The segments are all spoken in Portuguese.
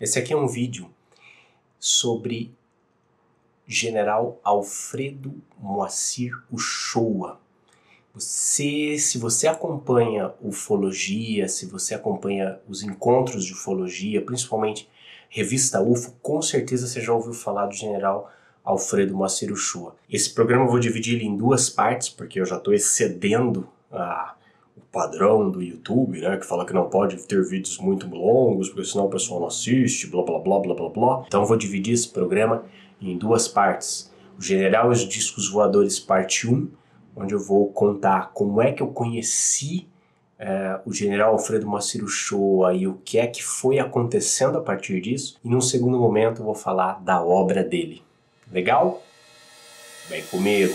Esse aqui é um vídeo sobre General Alfredo Moacyr Uchôa. Se você acompanha ufologia, se você acompanha os encontros de ufologia, principalmente revista UFO, com certeza você já ouviu falar do General Alfredo Moacyr Uchôa. Esse programa eu vou dividir ele em duas partes, porque eu já estou excedendo o padrão do YouTube, né, que fala que não pode ter vídeos muito longos, porque senão o pessoal não assiste, blá blá blá blá blá blá. Então eu vou dividir esse programa em duas partes. O General e os Discos Voadores, parte 1, onde eu vou contar como é que eu conheci o General Alfredo Moacyr Uchôa e o que é que foi acontecendo a partir disso. E num segundo momento eu vou falar da obra dele. Legal? Vem comigo!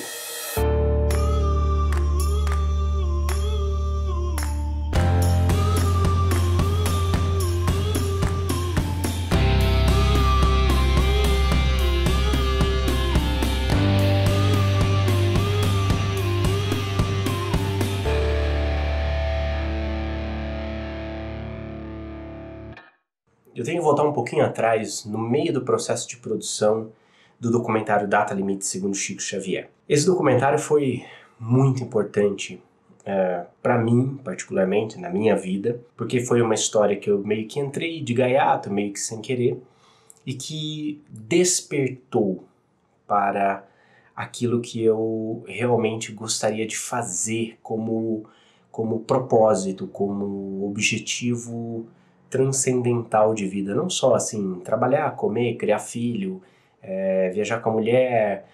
Eu tenho que voltar um pouquinho atrás, no meio do processo de produção do documentário Data Limite segundo Chico Xavier. Esse documentário foi muito importante para mim, particularmente, na minha vida, porque foi uma história que eu meio que entrei de gaiato, meio que sem querer, e que despertou para aquilo que eu realmente gostaria de fazer como propósito, como objetivo transcendental de vida, não só assim trabalhar, comer, criar filho, viajar com a mulher,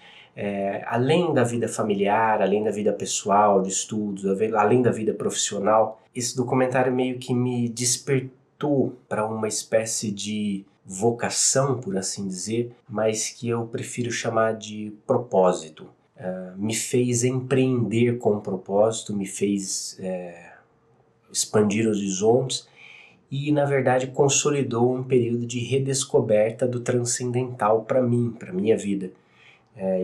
além da vida familiar, além da vida pessoal, de estudos, além da vida profissional. Esse documentário meio que me despertou para uma espécie de vocação, por assim dizer, mas que eu prefiro chamar de propósito. Me fez empreender com um propósito, me fez expandir horizontes, e, na verdade, consolidou um período de redescoberta do transcendental para mim, para minha vida.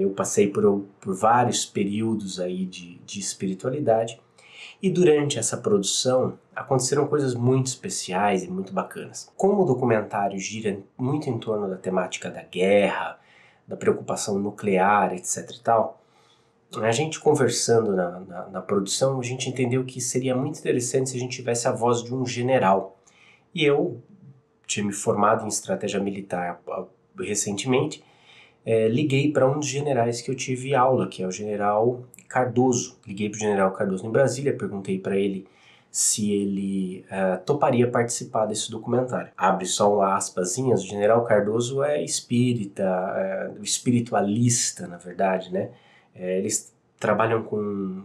Eu passei por vários períodos aí de espiritualidade, e durante essa produção aconteceram coisas muito especiais e muito bacanas. Como o documentário gira muito em torno da temática da guerra, da preocupação nuclear, etc e tal, a gente conversando na produção, a gente entendeu que seria muito interessante se a gente tivesse a voz de um general. E eu tinha me formado em estratégia militar recentemente, liguei para um dos generais que eu tive aula, que é o General Cardoso. Liguei para o General Cardoso em Brasília, perguntei para ele se ele toparia participar desse documentário. Abre só um aspasinhas, o General Cardoso é espírita, espiritualista, na verdade, né? Eles trabalham com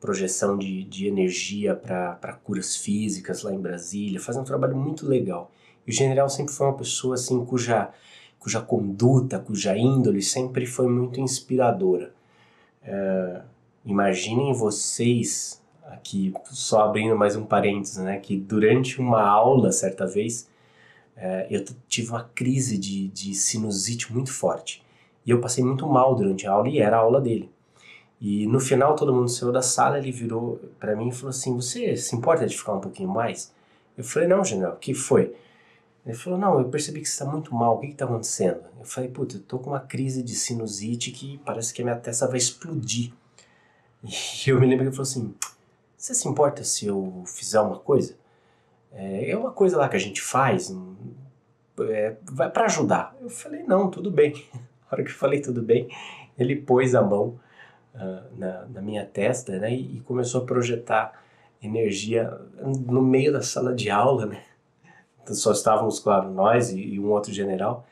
projeção de energia para curas físicas lá em Brasília, faz um trabalho muito legal. E o general sempre foi uma pessoa assim, cuja conduta, cuja índole sempre foi muito inspiradora. Imaginem vocês, aqui só abrindo mais um parênteses, né, que durante uma aula, certa vez, eu tive uma crise de sinusite muito forte. E eu passei muito mal durante a aula, e era a aula dele. E no final todo mundo saiu da sala, ele virou para mim e falou assim: "Você se importa de ficar um pouquinho mais?" Eu falei: "Não, general, o que foi?" Ele falou: "Não, eu percebi que você está muito mal, o que está acontecendo?" Eu falei: "Puta, eu tô com uma crise de sinusite que parece que a minha testa vai explodir." E eu me lembro que ele falou assim: "Você se importa se eu fizer uma coisa? É uma coisa lá que a gente faz, vai para ajudar." Eu falei: "Não, tudo bem." A hora que eu falei "tudo bem", ele pôs a mão na minha testa, né, e começou a projetar energia no meio da sala de aula, né? Então, só estávamos, claro, nós e um outro general,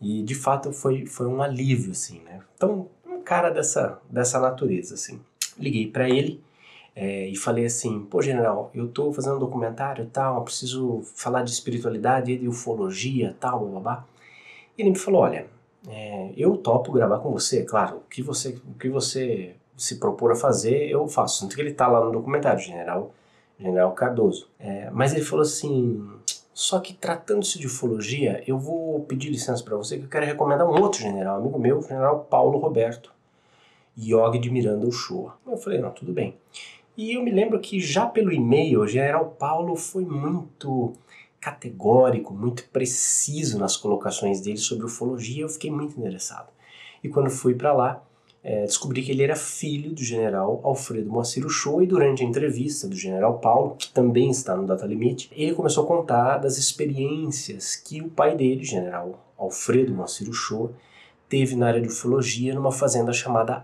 e de fato foi um alívio, assim, né? Então, um cara dessa natureza, assim. Liguei para ele e falei assim: "Pô, general, eu tô fazendo um documentário, tal, eu preciso falar de espiritualidade e de ufologia, tal, blá, blá, blá." E ele me falou: "Olha, eu topo gravar com você, claro, o que você se propor a fazer eu faço." Tanto que ele tá lá no documentário, General Cardoso. Mas ele falou assim: "Só que tratando-se de ufologia, eu vou pedir licença para você que eu quero recomendar um outro general, amigo meu, o General Paulo Roberto Yogi de Miranda Uchôa." Eu falei: "Não, tudo bem." E eu me lembro que já pelo e-mail o General Paulo foi muito categórico, muito preciso nas colocações dele sobre ufologia, eu fiquei muito interessado. E quando fui para lá, descobri que ele era filho do general Alfredo Moacyr Uchôa, e durante a entrevista do general Paulo, que também está no Data Limite, ele começou a contar das experiências que o pai dele, general Alfredo Moacyr Uchôa, teve na área de ufologia numa fazenda chamada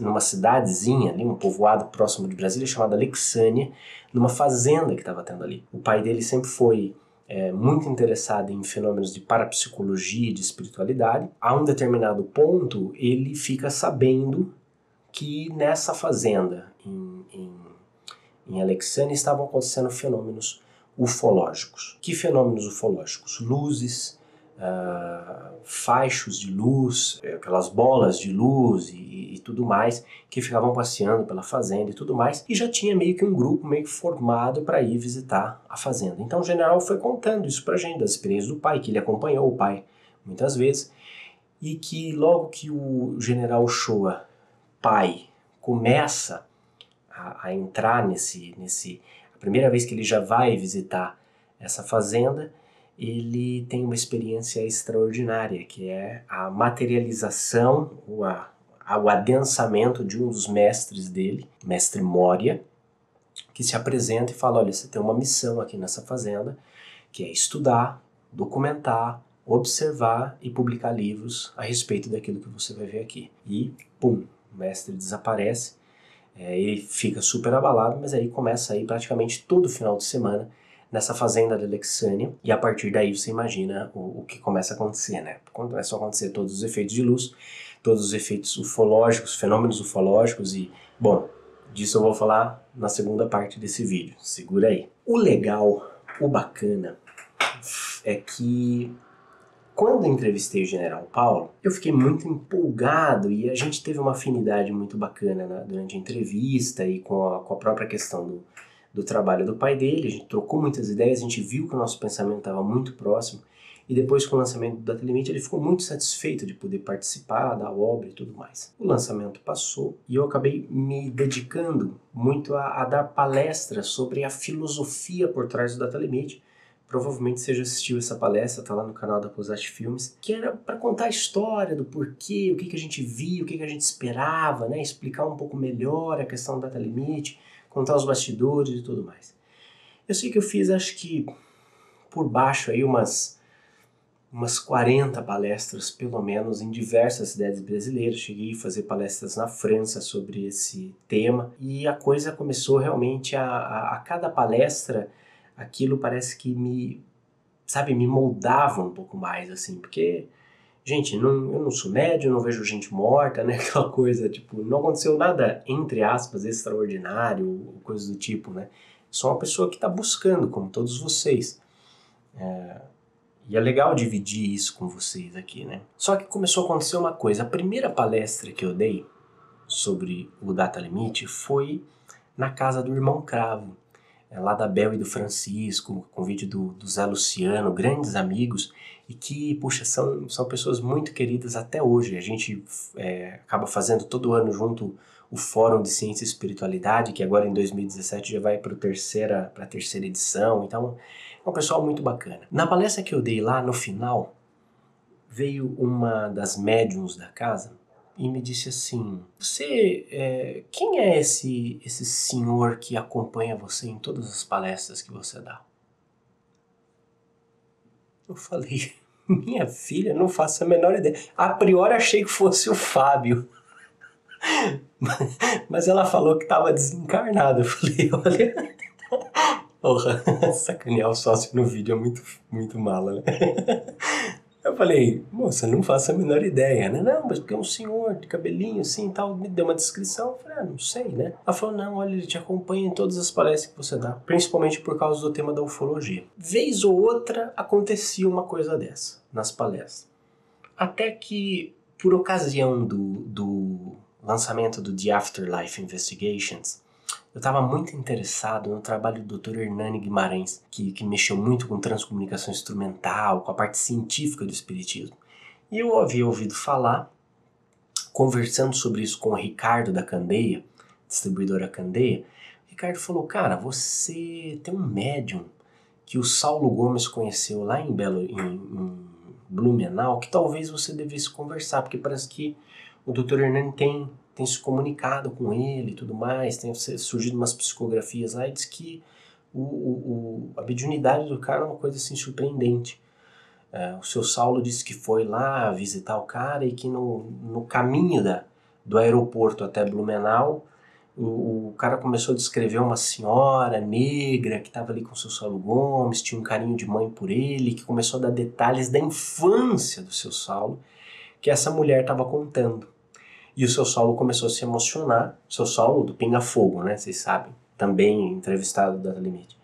numa cidadezinha ali, um povoado próximo de Brasília, chamada Alexânia, numa fazenda que estava tendo ali. O pai dele sempre foi muito interessado em fenômenos de parapsicologia e de espiritualidade. A um determinado ponto, ele fica sabendo que nessa fazenda, em Alexânia, estavam acontecendo fenômenos ufológicos. Que fenômenos ufológicos? Luzes, faixos de luz, aquelas bolas de luz e tudo mais, que ficavam passeando pela fazenda e tudo mais, e já tinha meio que um grupo meio formado para ir visitar a fazenda. Então o general foi contando isso pra gente, das experiências do pai, que ele acompanhou o pai muitas vezes, e que logo que o general Uchôa, pai, começa a entrar a primeira vez que ele já vai visitar essa fazenda, ele tem uma experiência extraordinária, que é a materialização, o adensamento de um dos mestres dele, mestre Moria, que se apresenta e fala: olha, você tem uma missão aqui nessa fazenda, que é estudar, documentar, observar e publicar livros a respeito daquilo que você vai ver aqui. E pum, o mestre desaparece, ele fica super abalado, mas aí começa a ir praticamente todo final de semana nessa fazenda de Alexânia, e a partir daí você imagina o que começa a acontecer, né? Começa a acontecer todos os efeitos de luz, todos os efeitos ufológicos, fenômenos ufológicos, e, bom, disso eu vou falar na segunda parte desse vídeo, segura aí. O legal, o bacana, é que quando eu entrevistei o general Paulo, eu fiquei muito empolgado, e a gente teve uma afinidade muito bacana, né, durante a entrevista e com a própria questão do trabalho do pai dele. A gente trocou muitas ideias, a gente viu que o nosso pensamento estava muito próximo, e depois com o lançamento do Data Limite ele ficou muito satisfeito de poder participar da obra e tudo mais. O lançamento passou e eu acabei me dedicando muito a dar palestras sobre a filosofia por trás do Data Limite. Provavelmente você já assistiu essa palestra, tá lá no canal da Posache Filmes, que era para contar a história do porquê, o que, que a gente via, o que, que a gente esperava, né? Explicar um pouco melhor a questão do Data Limite, contar os bastidores e tudo mais. Eu sei que eu fiz, acho que por baixo aí, umas 40 palestras, pelo menos, em diversas cidades brasileiras. Cheguei a fazer palestras na França sobre esse tema, e a coisa começou realmente a cada palestra, aquilo parece que me moldava um pouco mais, assim, porque, gente, eu não sou médium, não vejo gente morta, né, aquela coisa, tipo, não aconteceu nada, entre aspas, extraordinário, coisa do tipo, né, sou uma pessoa que tá buscando, como todos vocês, e é legal dividir isso com vocês aqui, né. Só que começou a acontecer uma coisa. A primeira palestra que eu dei sobre o Data Limite foi na casa do irmão Cravo, lá da Bel e do Francisco, convite do Zé Luciano, grandes amigos, e que, puxa, são pessoas muito queridas até hoje. A gente acaba fazendo todo ano junto o Fórum de Ciência e Espiritualidade, que agora em 2017 já vai para a terceira edição. Então, é um pessoal muito bacana. Na palestra que eu dei lá, no final, veio uma das médiums da casa e me disse assim: você, quem é esse senhor que acompanha você em todas as palestras que você dá? Eu falei: minha filha, não faço a menor ideia. A priori achei que fosse o Fábio, mas ela falou que estava desencarnado. Eu falei: olha, porra, sacanear o sócio no vídeo é muito, muito mala, né? Eu falei: moça, não faço a menor ideia, né? Não, mas porque é um senhor de cabelinho assim e tal, me deu uma descrição. Eu falei: ah, não sei, né? Ela falou: não, olha, ele te acompanha em todas as palestras que você dá, principalmente por causa do tema da ufologia. Vez ou outra acontecia uma coisa dessa nas palestras. Até que, por ocasião do lançamento do The Afterlife Investigations, eu estava muito interessado no trabalho do Dr. Hernani Guimarães, que mexeu muito com transcomunicação instrumental, com a parte científica do espiritismo. E eu havia ouvido falar, conversando sobre isso com o Ricardo da Candeia, distribuidora Candeia. O Ricardo falou: cara, você tem um médium que o Saulo Gomes conheceu lá em Blumenau, que talvez você devesse conversar, porque parece que o Dr. Hernani tem se comunicado com ele e tudo mais, tem surgido umas psicografias lá e diz que a mediunidade do cara é uma coisa assim surpreendente. O seu Saulo disse que foi lá visitar o cara e que no caminho do aeroporto até Blumenau, o cara começou a descrever uma senhora negra que estava ali com o seu Saulo Gomes, tinha um carinho de mãe por ele, que começou a dar detalhes da infância do seu Saulo, que essa mulher estava contando. E o seu Saulo começou a se emocionar, o seu Saulo do Pinga Fogo, né, vocês sabem, também entrevistado da Data Limite.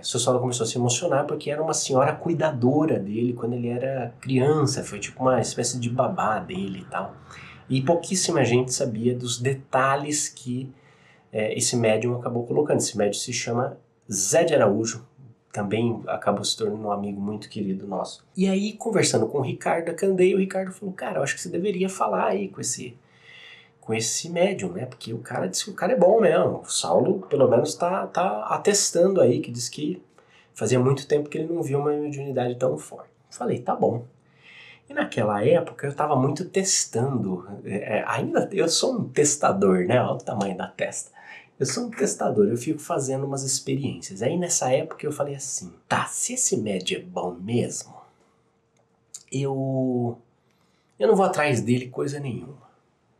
Seu Saulo começou a se emocionar porque era uma senhora cuidadora dele quando ele era criança, foi tipo uma espécie de babá dele e tal. E pouquíssima gente sabia dos detalhes que esse médium acabou colocando. Esse médium se chama Zé de Araújo, também acabou se tornando um amigo muito querido nosso. E aí, conversando com o Ricardo da Candeia, o Ricardo falou, cara, eu acho que você deveria falar aí com esse médium, né? Porque o cara disse que o cara é bom mesmo. O Saulo, pelo menos, tá atestando aí, que diz que fazia muito tempo que ele não via uma mediunidade tão forte. Falei, tá bom. E naquela época eu tava muito testando. Ainda eu sou um testador, né? Olha o tamanho da testa. Eu sou um testador, eu fico fazendo umas experiências. Aí nessa época eu falei assim, tá, se esse médium é bom mesmo, eu não vou atrás dele coisa nenhuma.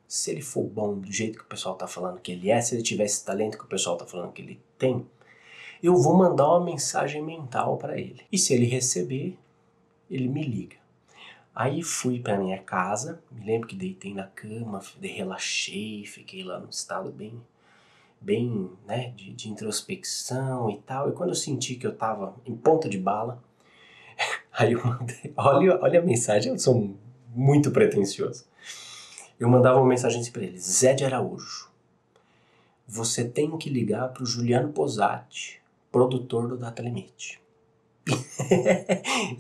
Se ele for bom do jeito que o pessoal tá falando que ele é, se ele tiver esse talento que o pessoal tá falando que ele tem, eu vou mandar uma mensagem mental para ele. E se ele receber, ele me liga. Aí fui pra minha casa, me lembro que deitei na cama, relaxei, fiquei lá num estado bem, né, de introspecção e tal. E quando eu senti que eu tava em ponta de bala, aí eu mandei, olha a mensagem, eu sou muito pretensioso. Eu mandava uma mensagem assim para ele, Zé de Araújo, você tem que ligar para o Juliano Pozati, produtor do Data Limite.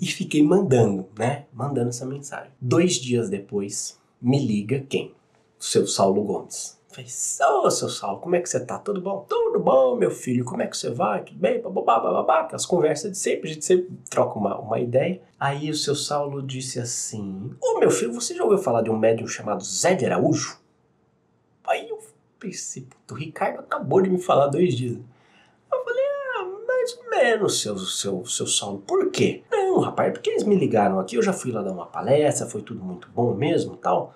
E fiquei mandando, né? Mandando essa mensagem. 2 dias depois, me liga quem? O seu Saulo Gomes. Eu falei, ô, seu Saulo, como é que você tá? Tudo bom? Tudo bom, meu filho, como é que você vai? Tudo bem? Bababá, bababá. Aquelas conversas de sempre, a gente sempre troca uma ideia. Aí o seu Saulo disse assim, ô, meu filho, você já ouviu falar de um médium chamado Zé de Araújo? Aí eu pensei, puto, o Ricardo acabou de me falar 2 dias. Eu falei, mais ou menos, seu Saulo, por quê? Não, rapaz, porque eles me ligaram aqui, eu já fui lá dar uma palestra, foi tudo muito bom mesmo e tal,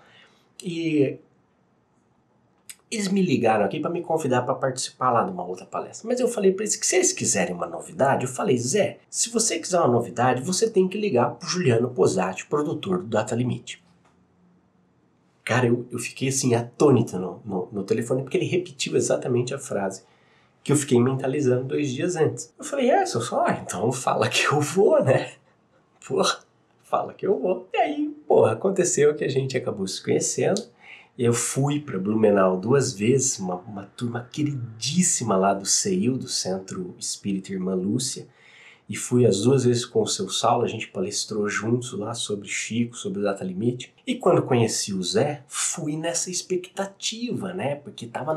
e eles me ligaram aqui para me convidar para participar lá de uma outra palestra. Mas eu falei para eles que se eles quiserem uma novidade, eu falei, Zé, se você quiser uma novidade, você tem que ligar para o Juliano Pozati, produtor do Data Limite. Cara, eu fiquei assim atônito no telefone, porque ele repetiu exatamente a frase que eu fiquei mentalizando 2 dias antes. Eu falei, seu Saulo, então fala que eu vou, né? Porra, fala que eu vou. E aí, porra, aconteceu que a gente acabou se conhecendo. Eu fui para Blumenau 2 vezes, uma turma queridíssima lá do CEIL, do Centro Espírita Irmã Lúcia, e fui as 2 vezes com o seu Saulo, a gente palestrou juntos lá sobre Chico, sobre o Data Limite. E quando conheci o Zé, fui nessa expectativa, né? Porque tava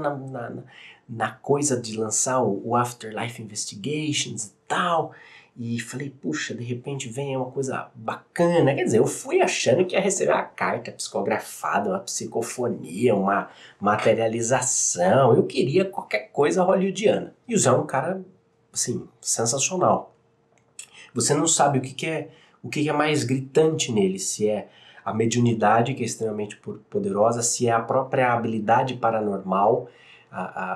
na coisa de lançar o Afterlife Investigations e tal. E falei, puxa, de repente vem uma coisa bacana. Quer dizer, eu fui achando que ia receber uma carta psicografada, uma psicofonia, uma materialização. Eu queria qualquer coisa hollywoodiana. E o Zé é um cara, assim, sensacional. Você não sabe o que é mais gritante nele, se é a mediunidade, que é extremamente poderosa, se é a própria habilidade paranormal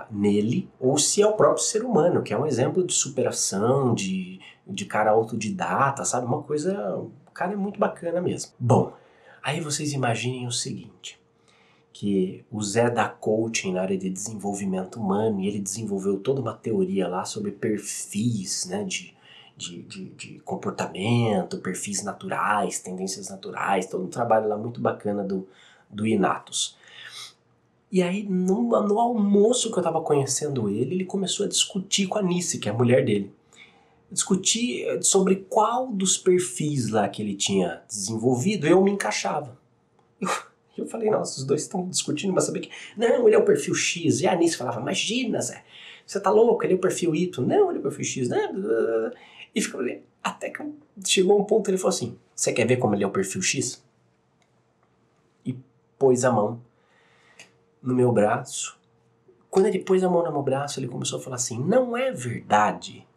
nele, ou se é o próprio ser humano, que é um exemplo de superação, de cara autodidata, sabe? Uma coisa, o cara é muito bacana mesmo. Bom, aí vocês imaginem o seguinte, que o Zé dá coaching na área de desenvolvimento humano, e ele desenvolveu toda uma teoria lá sobre perfis, né, de comportamento, perfis naturais, tendências naturais, todo um trabalho lá muito bacana do Inatos. E aí, no almoço que eu tava conhecendo ele começou a discutir com a Nice, que é a mulher dele. Discutir sobre qual dos perfis lá que ele tinha desenvolvido eu me encaixava. Eu falei, nossa, os dois estão discutindo, mas saber que... Não, ele é o perfil X. E a Nice falava, imagina, Zé, Você tá louco, ele é o perfil Y. Não, ele é o perfil X, né? E ficou ali. Até que chegou um ponto, ele falou assim, você quer ver como ele é o perfil X? E pôs a mão no meu braço. Quando ele pôs a mão no meu braço, ele começou a falar assim, não é verdade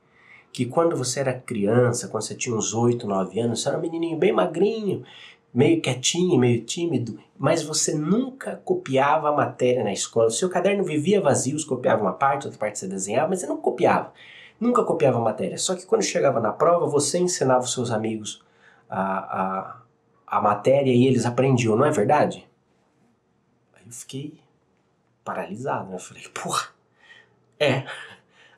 que quando você era criança, quando você tinha uns 8, 9 anos, você era um menininho bem magrinho, meio quietinho, meio tímido, mas você nunca copiava a matéria na escola. O seu caderno vivia vazio, você copiava uma parte, outra parte você desenhava, mas você não copiava. Nunca copiava a matéria. Só que quando chegava na prova, você ensinava os seus amigos a matéria e eles aprendiam, não é verdade? Aí eu fiquei paralisado, né? Eu falei, porra, é. Aí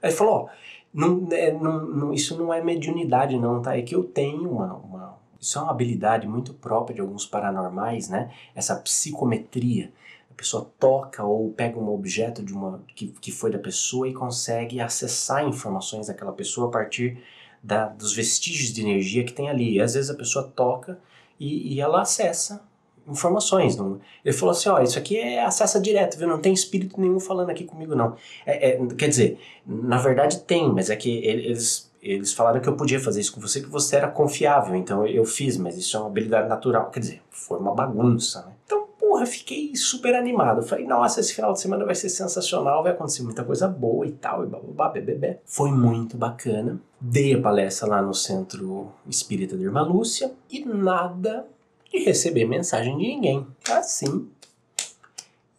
ele falou, não, isso não é mediunidade não, tá? É que eu tenho isso é uma habilidade muito própria de alguns paranormais, né? Essa psicometria. A pessoa toca ou pega um objeto de que foi da pessoa e consegue acessar informações daquela pessoa a partir dos vestígios de energia que tem ali. E às vezes a pessoa toca e ela acessa informações. Não? Ele falou assim, ó, isso aqui é acesso direto, viu? Não tem espírito nenhum falando aqui comigo, não. Quer dizer, na verdade tem, mas é que eles falaram que eu podia fazer isso com você, que você era confiável, então eu fiz, mas isso é uma habilidade natural. Quer dizer, foi uma bagunça, né? Então, porra, fiquei super animado. Falei, nossa, esse final de semana vai ser sensacional, vai acontecer muita coisa boa e tal, e bababá, bebê. Foi muito bacana. Dei a palestra lá no Centro Espírita da Irmã Lúcia e nada de receber mensagem de ninguém. Assim.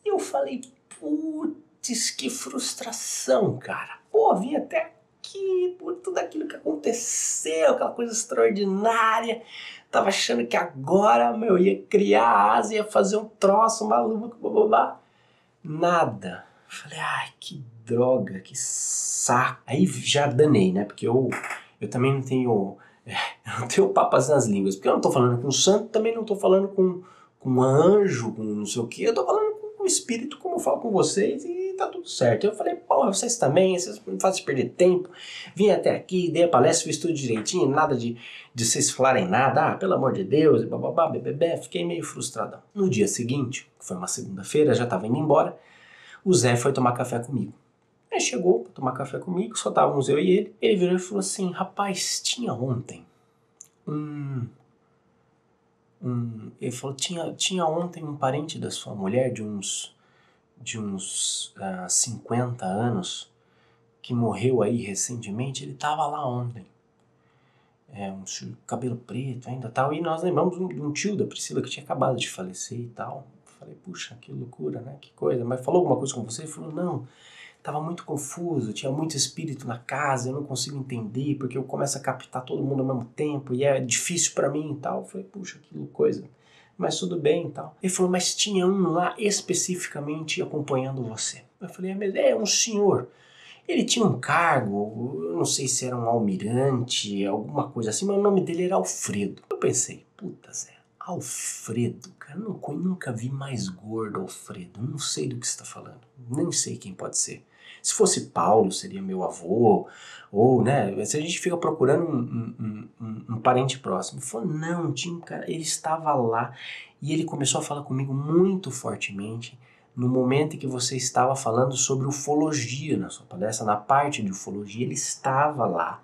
E eu falei, putz, que frustração, cara. Pô, vim até por tudo aquilo que aconteceu, aquela coisa extraordinária, tava achando que agora, meu, ia criar asa, ia fazer um troço maluco, blá, blá, blá. Nada. Falei, ai, que droga, que saco. Aí já danei, né, porque eu também não tenho, papas nas línguas, porque eu não tô falando com um santo, também não tô falando com um anjo, com não sei o que, eu tô falando com um espírito, como eu falo com vocês, e tá tudo certo. Eu falei, porra, vocês também, vocês não fazem perder tempo, vim até aqui, dei a palestra, fiz tudo direitinho, nada de vocês falarem nada, ah, pelo amor de Deus, bababá, bebê, fiquei meio frustradão. No dia seguinte, que foi uma segunda-feira, já tava indo embora, o Zé foi tomar café comigo. Aí chegou pra tomar café comigo, só estávamos eu e ele, virou e falou assim, rapaz, tinha ontem ele falou, tinha ontem um parente da sua mulher de uns 50 anos, que morreu aí recentemente, ele tava lá ontem. Um cabelo preto ainda tal, e nós lembramos de um tio da Priscila que tinha acabado de falecer e tal. Falei, puxa, que loucura, né? Que coisa. Mas falou alguma coisa com você? Ele falou, não, tava muito confuso, tinha muito espírito na casa, eu não consigo entender, porque eu começo a captar todo mundo ao mesmo tempo, e é difícil pra mim e tal. Falei, puxa, que coisa. Mas tudo bem e tal. Ele falou, mas tinha um lá especificamente acompanhando você. Eu falei, é um senhor. Ele tinha um cargo, eu não sei se era um almirante, alguma coisa assim, mas o nome dele era Alfredo. Eu pensei, puta Zé, Alfredo, cara, nunca vi mais gordo Alfredo, não sei do que você tá falando, nem sei quem pode ser. Se fosse Paulo, seria meu avô, ou, né, se a gente fica procurando um parente próximo. Ele falou, não, tinha um cara, ele estava lá, e ele começou a falar comigo muito fortemente no momento em que você estava falando sobre ufologia na sua palestra, na parte de ufologia, ele estava lá,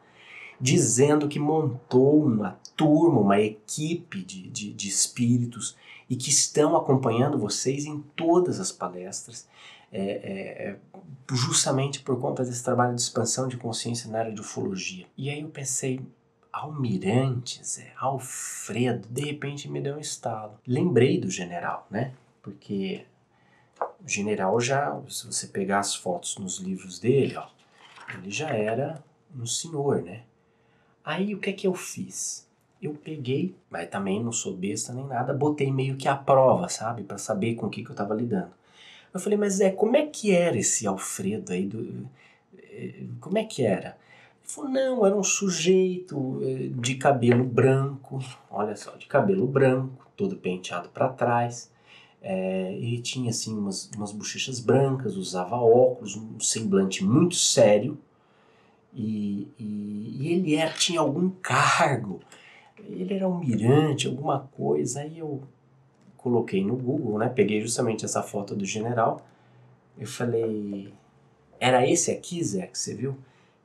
dizendo que montou uma turma, uma equipe de espíritos, e que estão acompanhando vocês em todas as palestras, justamente por conta desse trabalho de expansão de consciência na área de ufologia. E aí eu pensei, almirante, Zé, Alfredo, de repente me deu um estalo. Lembrei do general, né? Porque o general já, se você pegar as fotos nos livros dele, ó, ele já era um senhor, né? Aí o que é que eu fiz? Eu peguei, mas também não sou besta nem nada, botei meio que à prova, sabe? Pra saber com o que eu tava lidando. Eu falei, mas Zé, como é que era esse Alfredo aí? Como é que era? Ele falou, não, era um sujeito de cabelo branco, olha só, de cabelo branco, todo penteado para trás. Ele tinha, assim, umas bochechas brancas, usava óculos, um semblante muito sério. E ele tinha algum cargo, ele era almirante, alguma coisa, aí eu coloquei no Google, né? Peguei justamente essa foto do general, eu falei, Era esse aqui, Zé, que você viu? Ele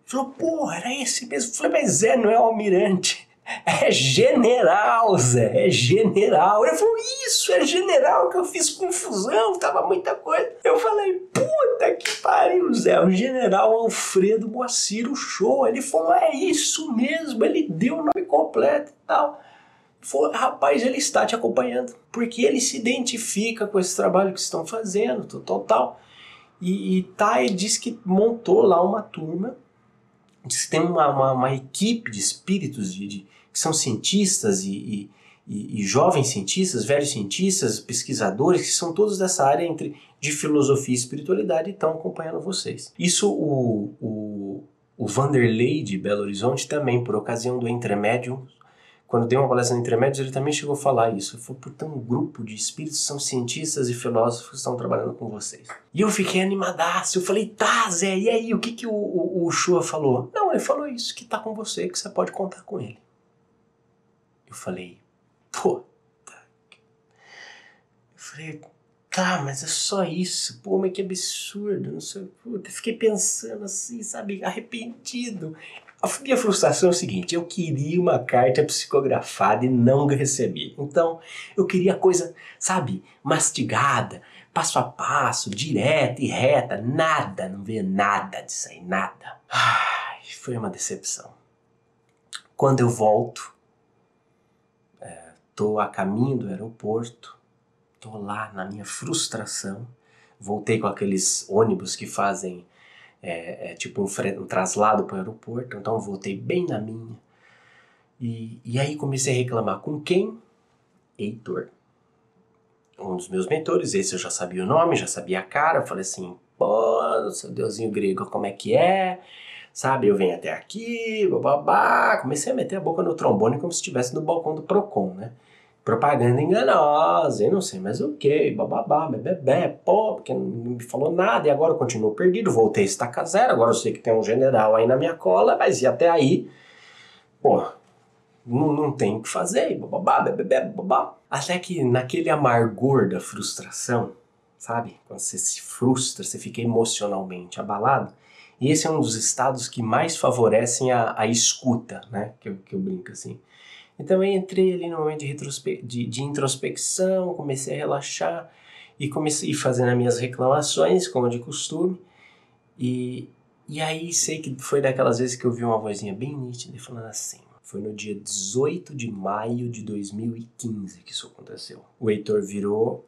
falou, pô, era esse mesmo. Eu falei, mas Zé não é almirante, é general, Zé, é general. Ele falou, isso, é general, que eu fiz confusão, tava muita coisa. Eu falei, puta que pariu, Zé, o General Alfredo Moacyr Uchôa. Ele falou, é isso mesmo, ele deu o nome completo e tal. Falou, rapaz, ele está te acompanhando, porque ele se identifica com esse trabalho que estão fazendo, tal. E tá, ele diz que montou lá uma turma, diz que tem uma equipe de espíritos que são cientistas e jovens cientistas, velhos cientistas, pesquisadores, que são todos dessa área de filosofia e espiritualidade e estão acompanhando vocês. Isso o Vanderlei de Belo Horizonte também, por ocasião do Intermedium, quando deu uma palestra no Intermédios, ele também chegou a falar isso. Ele falou, portanto, um grupo de espíritos, são cientistas e filósofos que estão trabalhando com vocês. E eu fiquei animadaço. Eu falei, tá, Zé, e aí, o que o Uchôa falou? Não, ele falou isso, que tá com você, que você pode contar com ele. Eu falei, pô, tá. Eu falei, tá, mas é só isso. Pô, mas que absurdo, não sei. Puta, fiquei pensando assim, sabe, arrependido. A minha frustração é o seguinte, eu queria uma carta psicografada e não recebi. Então, eu queria coisa, sabe, mastigada, passo a passo, direta e reta, nada, não veio nada disso aí, nada. Ai, foi uma decepção. Quando eu volto, tô a caminho do aeroporto, tô lá na minha frustração, voltei com aqueles ônibus que fazem tipo um traslado para o aeroporto, então eu voltei bem na minha. E aí comecei a reclamar com quem? Heitor. Um dos meus mentores, esse eu já sabia o nome, já sabia a cara, eu falei assim, pô, seu deusinho grego, como é que é? Sabe, eu venho até aqui, bababá. Comecei a meter a boca no trombone como se estivesse no balcão do Procon, né? Propaganda enganosa, eu não sei mais o que, bababá, bebê, pô, porque não me falou nada, e agora eu continuo perdido, voltei a estaca zero, agora eu sei que tem um general aí na minha cola, mas e até aí, pô, não tem o que fazer, bababá, bebê, babá. Até que naquele amargor da frustração, sabe, quando você se frustra, você fica emocionalmente abalado, e esse é um dos estados que mais favorecem a escuta, né, que eu brinco assim. Então eu entrei ali no momento de introspecção, comecei a relaxar e comecei fazendo as minhas reclamações, como de costume. E aí sei que foi daquelas vezes que eu vi uma vozinha bem nítida falando assim. Foi no dia 18 de maio de 2015 que isso aconteceu. O Heitor virou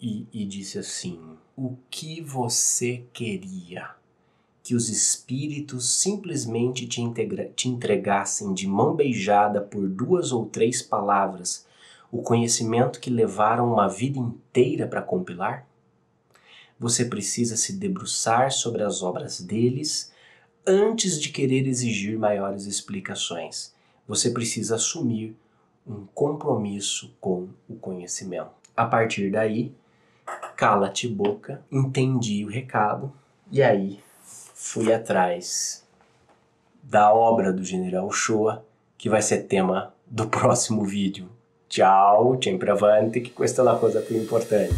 e disse assim, o que você queria? Que os espíritos simplesmente te entregassem de mão beijada por 2 ou 3 palavras o conhecimento que levaram uma vida inteira para compilar? Você precisa se debruçar sobre as obras deles antes de querer exigir maiores explicações. Você precisa assumir um compromisso com o conhecimento. A partir daí, cala-te boca, entendi o recado e aí fui atrás da obra do General Uchôa, que vai ser tema do próximo vídeo. Tchau, sempre avanti, que questa é uma coisa più importante.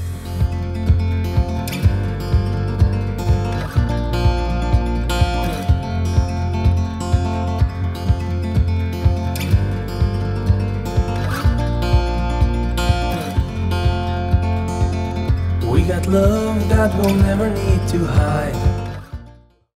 We got love that we'll never need to hide.